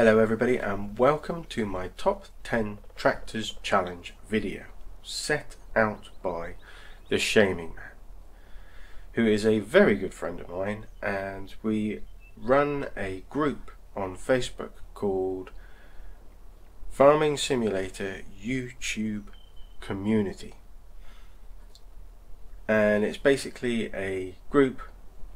Hello everybody and welcome to my top 10 tractors challenge video set out by The Shaming Man, who is a very good friend of mine, and we run a group on Facebook called Farming Simulator YouTube Community, and it's basically a group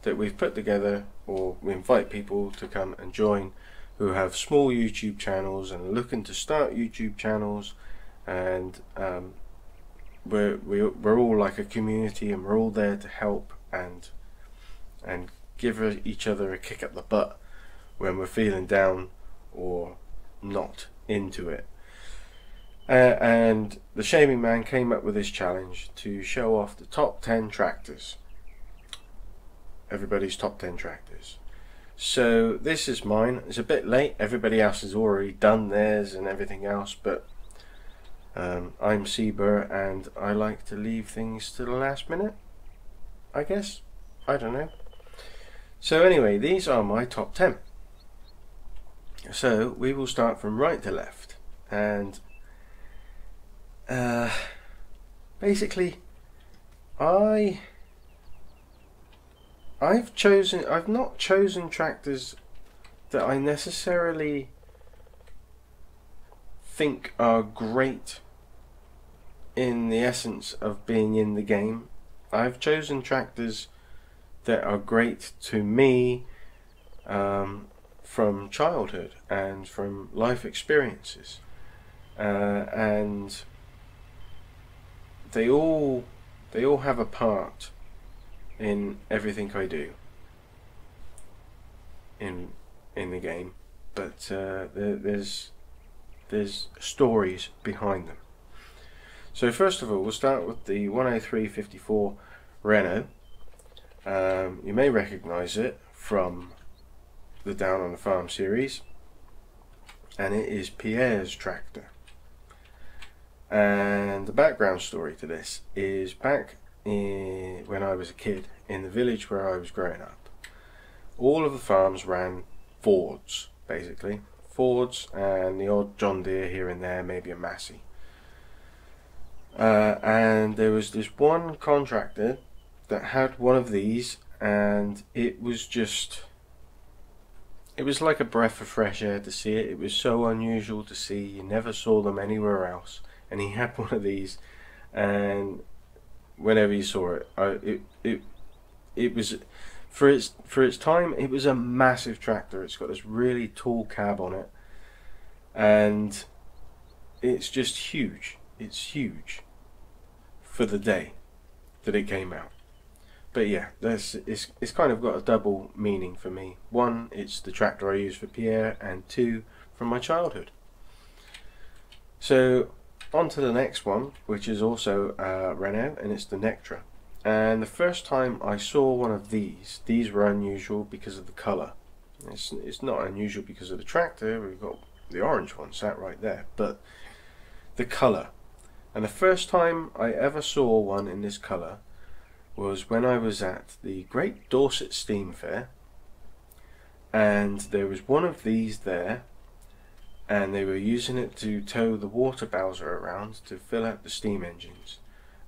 that we've put together, or we invite people to come and join who have small YouTube channels and are looking to start YouTube channels, and we're all like a community, and we're all there to help and give each other a kick up the butt when we're feeling down or not into it. And The Shaming Man came up with this challenge to show off the top 10 tractors, everybody's top 10 tractors. So this is mine. It's a bit late, everybody else has already done theirs and everything else, but I'm Ceebur and I like to leave things to the last minute, I guess, I don't know. So anyway, these are my top 10. So we will start from right to left, and basically I've not chosen tractors that I necessarily think are great in the essence of being in the game. I've chosen tractors that are great to me from childhood and from life experiences, and they all have a part in everything I do in the game, but there's stories behind them. So first of all, we'll start with the 10354 Renault. You may recognize it from the Down on the Farm series, and it is Pierre's tractor. And the background story to this is back when I was a kid in the village where I was growing up, all of the farms ran Fords, basically Fords, and the odd John Deere here and there, maybe a Massey, and there was this one contractor that had one of these, and it was like a breath of fresh air to see it. It was so unusual to see, you never saw them anywhere else, and he had one of these, and whenever you saw it, it was, for its time, it was a massive tractor. It's got this really tall cab on it, and it's just huge. It's huge for the day that it came out. But yeah, it's kind of got a double meaning for me. One, it's the tractor I use for Pierre, and two, from my childhood. So on to the next one, which is also Renault, and it's the Nectra. And the first time I saw one of these were unusual because of the colour. It's not unusual because of the tractor, we've got the orange one sat right there, but the colour. And the first time I ever saw one in this colour was when I was at the Great Dorset Steam Fair, and there was one of these there, and they were using it to tow the water bowser around to fill out the steam engines,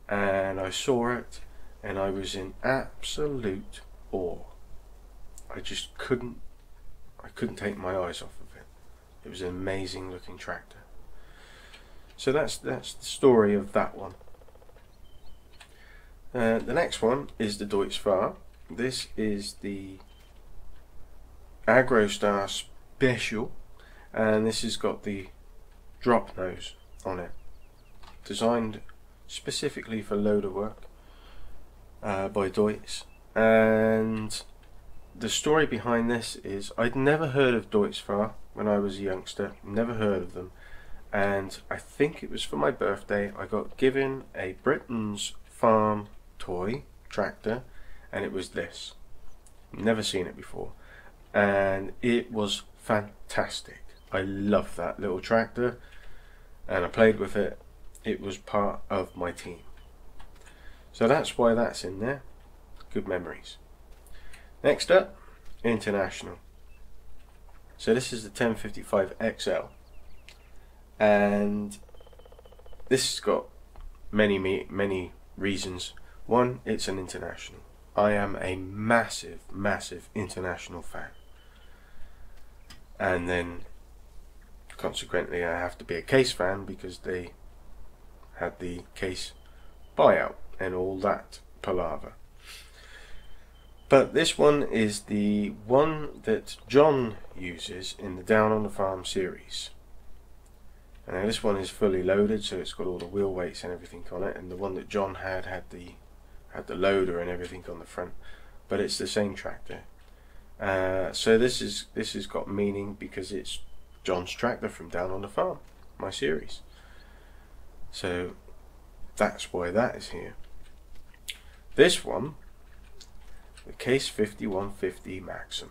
and I saw it and I was in absolute awe. I just couldn't take my eyes off of it. It was an amazing looking tractor. So that's the story of that one. The next one is the Deutz Fahr. This is the Agrostar Special, and this has got the drop nose on it, designed specifically for loader work by Deutz. And the story behind this is I'd never heard of Deutz Fahr when I was a youngster, never heard of them, and I think it was for my birthday I got given a Britain's farm toy tractor, and it was this. Never seen it before, and it was fantastic. I love that little tractor, and I played with it. It was part of my team, so that's why that's in there. Good memories. Next up, International So this is the 1055 XL, and this has got many reasons. One, it's an international. I am a massive international fan, and then consequently I have to be a Case fan because they had the Case buyout and all that palaver. But this one is the one that John uses in the Down on the Farm series. And now this one is fully loaded, so it's got all the wheel weights and everything on it, and the one that John had the loader and everything on the front, but it's the same tractor. So this has got meaning because it's John's tractor from Down on the Farm, my series. So that's why that is here. This one, the Case 5150 Maxxum.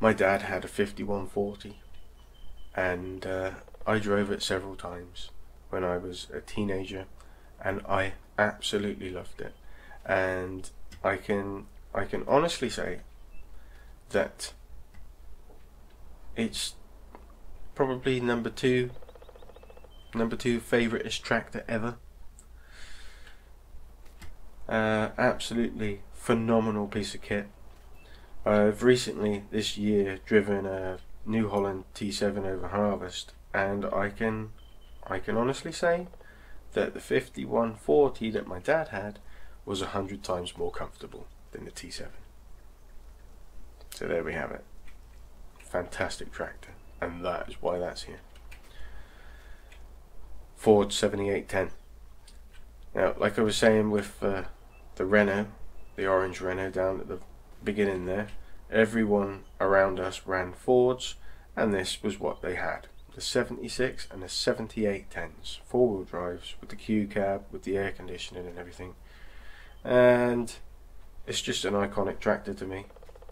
My dad had a 5140, and I drove it several times when I was a teenager, and I absolutely loved it. And I can honestly say that it's probably number two favouriteest tractor ever. Absolutely phenomenal piece of kit. I've recently this year driven a New Holland T7 over harvest, and I can honestly say that the 5140 that my dad had was 100 times more comfortable than the T7. So there we have it. Fantastic tractor, and that is why that's here. Ford 7810. Now, like I was saying with the Renault, the orange Renault down at the beginning there, everyone around us ran Fords, and this was what they had. The 76 and the 7810s, four-wheel drives with the Q cab, with the air conditioning and everything. And it's just an iconic tractor to me.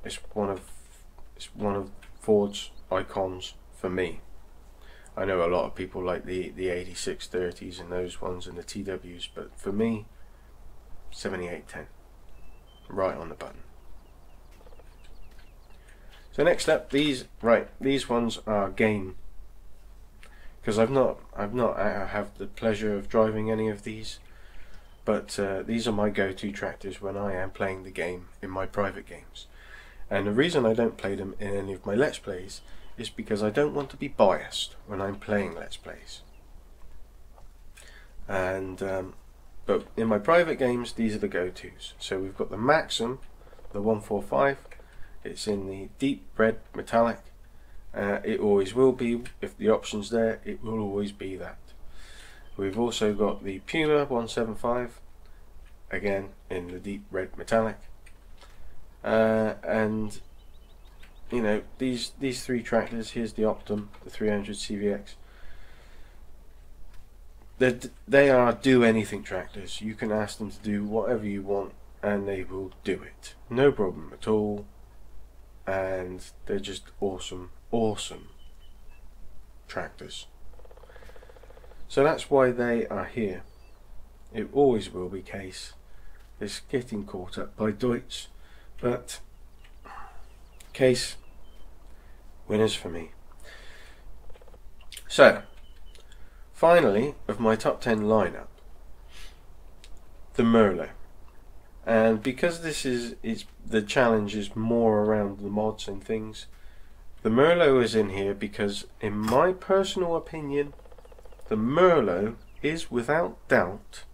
It's one of Ford's icons for me. I know a lot of people like the 8630s and those ones and the TWs, but for me, 7810, right on the button. So next up, these ones are game, because I have the pleasure of driving any of these, but these are my go-to tractors when I am playing the game in my private games. And the reason I don't play them in any of my Let's Plays is because I don't want to be biased when I'm playing Let's Plays. And but in my private games, these are the go-tos. So we've got the Maxxum, the 145. It's in the deep red metallic. It always will be. If the option's there, it will always be that. We've also got the Puma 175, again in the deep red metallic. And you know, these three tractors. Here's the Optum, the 300CVX. They are do anything tractors. You can ask them to do whatever you want, and they will do it. No problem at all. And they're just awesome tractors. So that's why they are here. It always will be Case. It's getting caught up by Deutz, but Case winners for me. So finally, of my top 10 lineup, the Merlo. And because this is the challenge is more around the mods and things, the Merlo is in here because, in my personal opinion, the Merlo is without doubt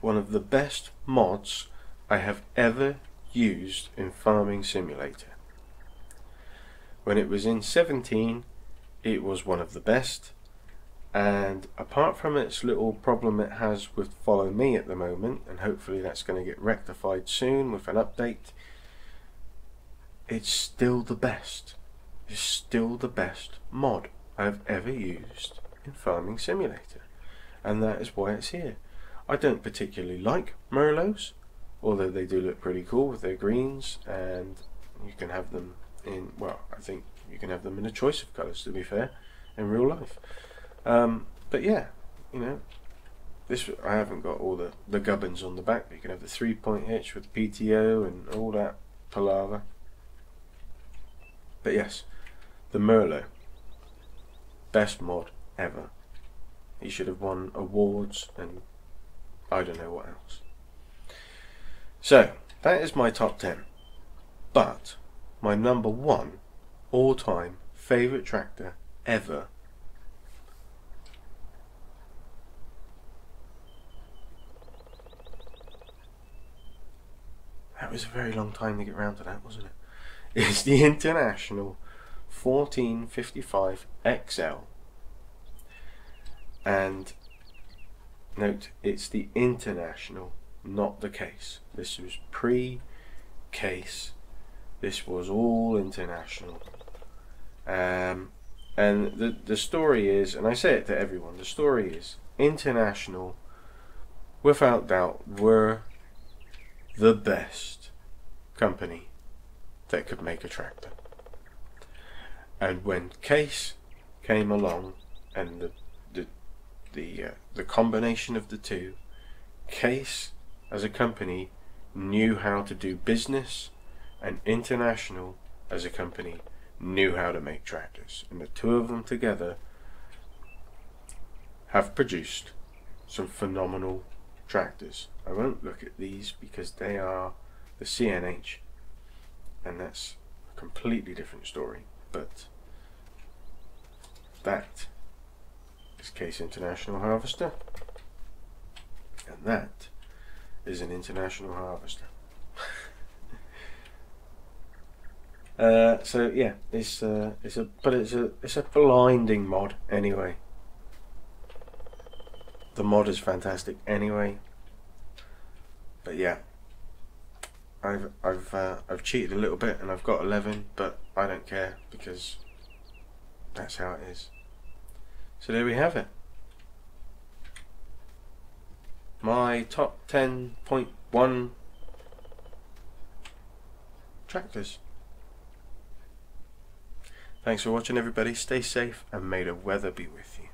one of the best mods I have ever used in Farming Simulator. When it was in 17, it was one of the best, and apart from its little problem it has with Follow Me at the moment, and hopefully that's going to get rectified soon with an update, it's still the best. It's still the best mod I've ever used in Farming Simulator, and that is why it's here. I don't particularly like Merlots, although they do look pretty cool with their greens, and you can have them in, well, I think you can have them in a choice of colours, to be fair, in real life. But yeah, you know, this, I haven't got all the gubbins on the back. You can have the 3-point hitch with PTO and all that palaver. But yes, the Merlo, best mod ever. He should have won awards and I don't know what else. So that is my top 10, but my number one all-time favourite tractor ever . It was a very long time to get round to that, wasn't it? It's the International 1455 XL. And note, it's the International, not the Case. This was pre-Case. This was all International. And the story is, and I say it to everyone, the story is International, without doubt, were the best company that could make a tractor. And when Case came along, and the combination of the two, Case as a company knew how to do business, and International as a company knew how to make tractors, and the two of them together have produced some phenomenal tractors. I won't look at these because they are the CNH, and that's a completely different story, but that is Case International Harvester, and that is an International Harvester. So yeah, it's a blinding mod anyway. The mod is fantastic anyway, but yeah. I've cheated a little bit and I've got 11, but I don't care because that's how it is. So there we have it. My top 10.1 tractors. Thanks for watching everybody, stay safe and may the weather be with you.